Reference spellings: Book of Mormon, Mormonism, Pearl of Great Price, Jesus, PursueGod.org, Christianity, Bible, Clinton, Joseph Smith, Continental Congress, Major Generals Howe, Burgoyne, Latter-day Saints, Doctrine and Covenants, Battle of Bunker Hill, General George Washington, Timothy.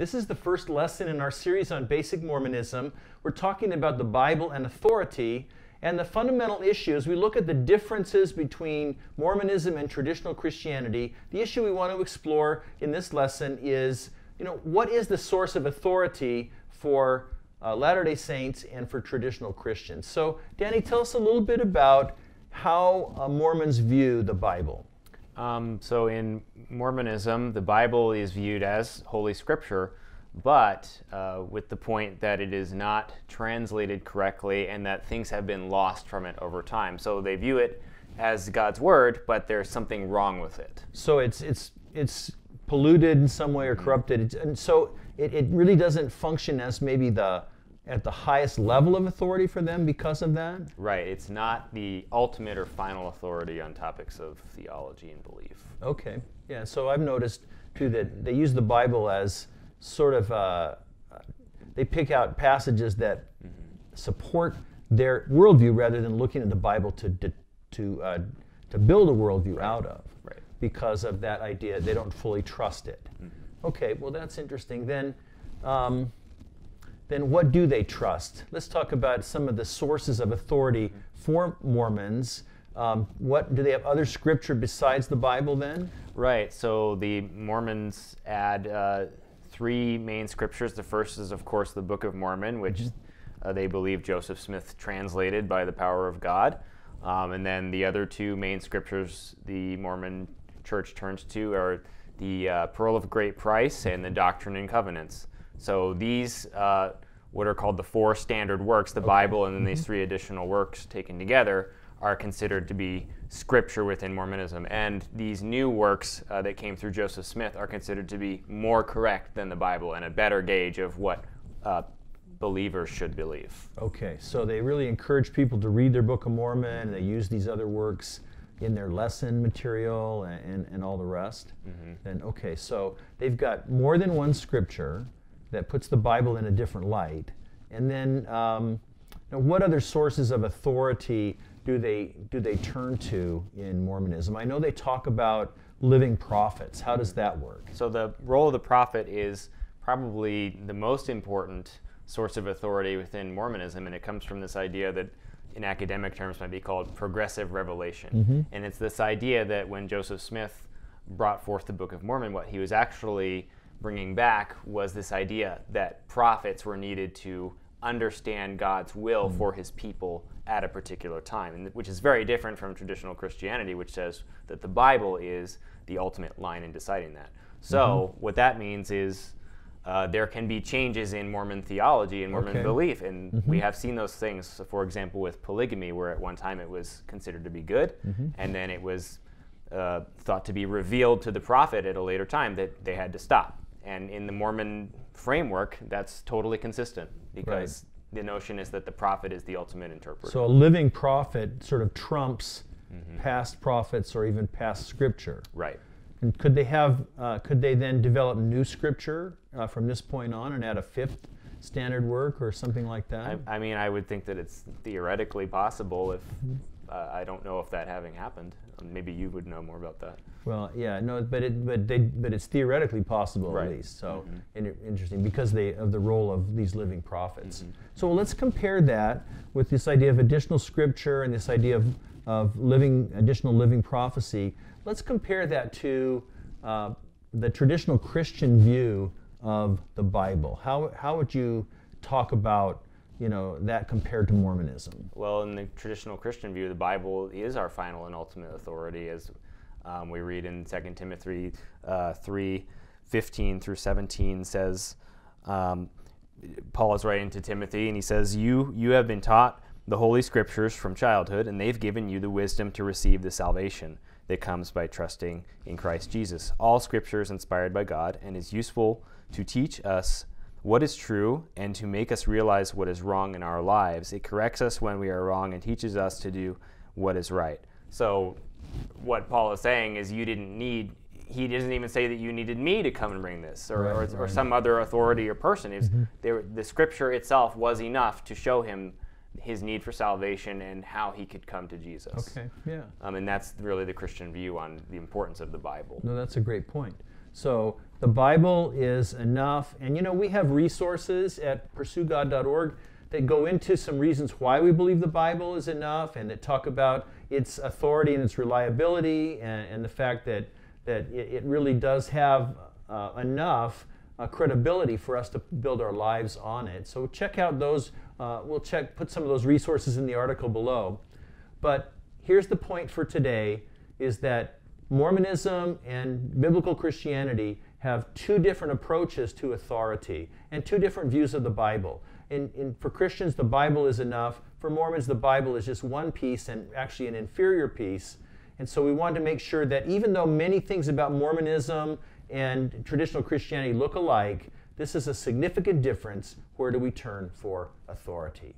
This is the first lesson in our series on basic Mormonism. We're talking about the Bible and authority, and the fundamental issues. We look at the differences between Mormonism and traditional Christianity. The issue we want to explore in this lesson is, what is the source of authority for Latter-day Saints and for traditional Christians? So, Danny, tell us a little bit about how Mormons view the Bible. So in Mormonism, the Bible is viewed as Holy Scripture, but with the point that it is not translated correctly and that things have been lost from it over time. So they view it as God's Word, but there's something wrong with it. So it's polluted in some way or corrupted. And so it really doesn't function as maybe at the highest level of authority for them because of that? Right. It's not the ultimate or final authority on topics of theology and belief. Okay. Yeah, so I've noticed, too, that they use the Bible as sort of, they pick out passages that support their worldview rather than looking at the Bible to build a worldview out of, because of that idea. They don't fully trust it. Okay, well, that's interesting. Then what do they trust? Let's talk about some of the sources of authority for Mormons. What do they have other scripture besides the Bible then? Right, so the Mormons add three main scriptures. The first is, of course, the Book of Mormon, which they believe Joseph Smith translated by the power of God. And then the other two main scriptures the Mormon Church turns to are the Pearl of Great Price and the Doctrine and Covenants. So these, what are called the four standard works, the Bible and then these three additional works taken together, are considered to be scripture within Mormonism. And these new works that came through Joseph Smith are considered to be more correct than the Bible and a better gauge of what believers should believe. Okay, so they really encourage people to read their Book of Mormon, and they use these other works in their lesson material and all the rest. And okay, so they've got more than one scripture that puts the Bible in a different light. And then now what other sources of authority do they turn to in Mormonism? I know they talk about living prophets. How does that work? So the role of the prophet is probably the most important source of authority within Mormonism, and it comes from this idea that in academic terms might be called progressive revelation. And it's this idea that when Joseph Smith brought forth the Book of Mormon, what he was actually bringing back was this idea that prophets were needed to understand God's will for his people at a particular time, and which is very different from traditional Christianity, which says that the Bible is the ultimate line in deciding that. So what that means is there can be changes in Mormon theology and Mormon belief, and we have seen those things, so for example, with polygamy, where at one time it was considered to be good, and then it was thought to be revealed to the prophet at a later time that they had to stop. And in the Mormon framework, that's totally consistent, because the notion is that the prophet is the ultimate interpreter. So a living prophet sort of trumps past prophets or even past scripture. Right. And could they have? Could they then develop new scripture from this point on and add a fifth standard work or something like that? I mean, I would think that it's theoretically possible. If I don't know if that having happened. Maybe you would know more about that. Well, yeah, no, but it's theoretically possible at least. So interesting because of the role of these living prophets. So let's compare that with this idea of additional scripture and this idea of additional living prophecy. Let's compare that to the traditional Christian view of the Bible. How would you talk about that compared to Mormonism? Well, in the traditional Christian view, the Bible is our final and ultimate authority, as we read in 2 Timothy 3:15-17 says, Paul is writing to Timothy, and he says, "You have been taught the Holy Scriptures from childhood, and they've given you the wisdom to receive the salvation that comes by trusting in Christ Jesus. All Scripture is inspired by God and is useful to teach us what is true and to make us realize what is wrong in our lives. It corrects us when we are wrong and teaches us to do what is right." So what Paul is saying is he doesn't even say that you needed me to come and bring this or some other authority or person. The scripture itself was enough to show him his need for salvation and how he could come to Jesus. Okay, yeah. And that's really the Christian view on the importance of the Bible. No, that's a great point. So the Bible is enough. And you know, we have resources at PursueGod.org that go into some reasons why we believe the Bible is enough, and that talk about its authority and its reliability, and the fact that, it really does have enough credibility for us to build our lives on it. So check out those. We'll put some of those resources in the article below. But here's the point for today, is that Mormonism and biblical Christianity have two different approaches to authority and two different views of the Bible. For Christians, the Bible is enough. For Mormons, the Bible is just one piece, and actually an inferior piece. And so we want to make sure that even though many things about Mormonism and traditional Christianity look alike, this is a significant difference. Where do we turn for authority?